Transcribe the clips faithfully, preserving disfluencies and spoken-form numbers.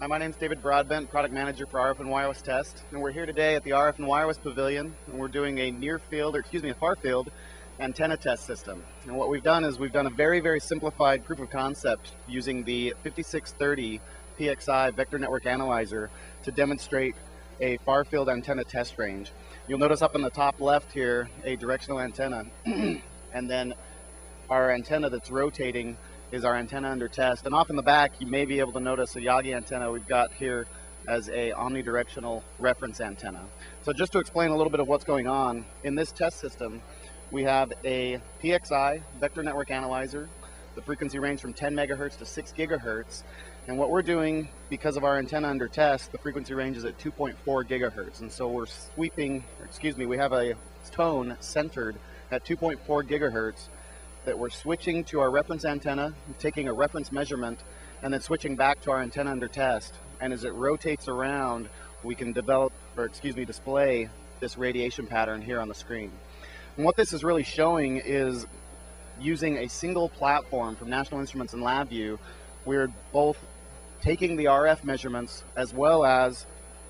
Hi, my name is David Broadbent, Product Manager for R F and Wireless Test, and we're here today at the R F and Wireless Pavilion, and we're doing a near field, or excuse me, a far field antenna test system. And what we've done is we've done a very, very simplified proof of concept using the fifty-six thirty P X I Vector Network Analyzer to demonstrate a far field antenna test range. You'll notice up in the top left here a directional antenna, and then our antenna that's rotating is our antenna under test, and off in the back you may be able to notice a Yagi antenna we've got here as a omnidirectional reference antenna. So just to explain a little bit of what's going on, in this test system we have a P X I Vector Network Analyzer. The frequency range from ten megahertz to six gigahertz, and what we're doing, because of our antenna under test, the frequency range is at two point four gigahertz, and so we're sweeping, excuse me, we have a tone centered at two point four gigahertz that we're switching to our reference antenna, taking a reference measurement, and then switching back to our antenna under test. And as it rotates around, we can develop, or excuse me, display this radiation pattern here on the screen. And what this is really showing is, using a single platform from National Instruments and LabVIEW, we're both taking the R F measurements as well as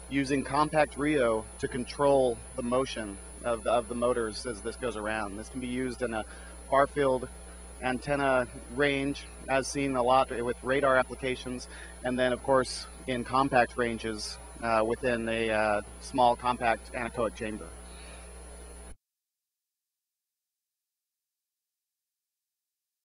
using CompactRIO to control the motion of the, of the motors as this goes around. This can be used in a far field antenna range, as seen a lot with radar applications, and then of course in compact ranges uh, within a uh, small compact anechoic chamber.